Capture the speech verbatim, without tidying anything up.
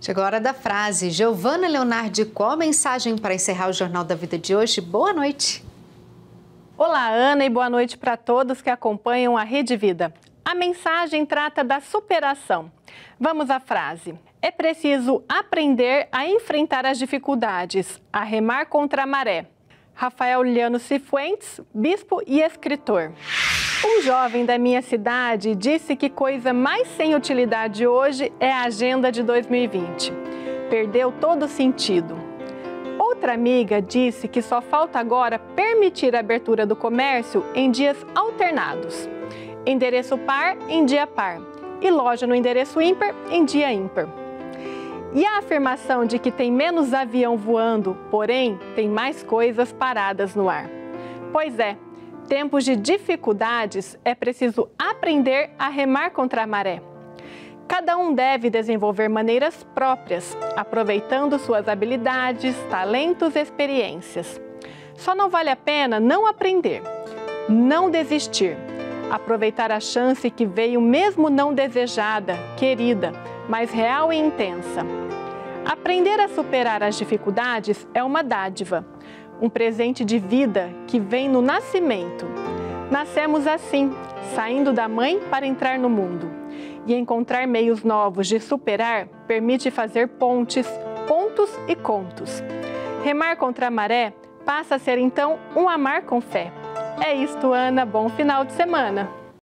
Chegou a hora da frase. Giovana Leonardi, qual a mensagem para encerrar o Jornal da Vida de hoje? Boa noite. Olá, Ana, e boa noite para todos que acompanham a Rede Vida. A mensagem trata da superação. Vamos à frase. É preciso aprender a enfrentar as dificuldades, a remar contra a maré. Rafael Llanos Cifuentes, bispo e escritor. Um jovem da minha cidade disse que coisa mais sem utilidade hoje é a agenda de dois mil e vinte. Perdeu todo o sentido. Outra amiga disse que só falta agora permitir a abertura do comércio em dias alternados. Endereço par em dia par e loja no endereço ímpar em dia ímpar. E a afirmação de que tem menos avião voando, porém, tem mais coisas paradas no ar. Pois é, tempos de dificuldades é preciso aprender a remar contra a maré. Cada um deve desenvolver maneiras próprias, aproveitando suas habilidades, talentos e experiências. Só não vale a pena não aprender, não desistir, aproveitar a chance que veio mesmo não desejada, querida, mas real e intensa. Aprender a superar as dificuldades é uma dádiva, um presente de vida que vem no nascimento. Nascemos assim, saindo da mãe para entrar no mundo. E encontrar meios novos de superar permite fazer pontes, pontos e contos. Remar contra a maré passa a ser então um amar com fé. É isto, Ana. Bom final de semana!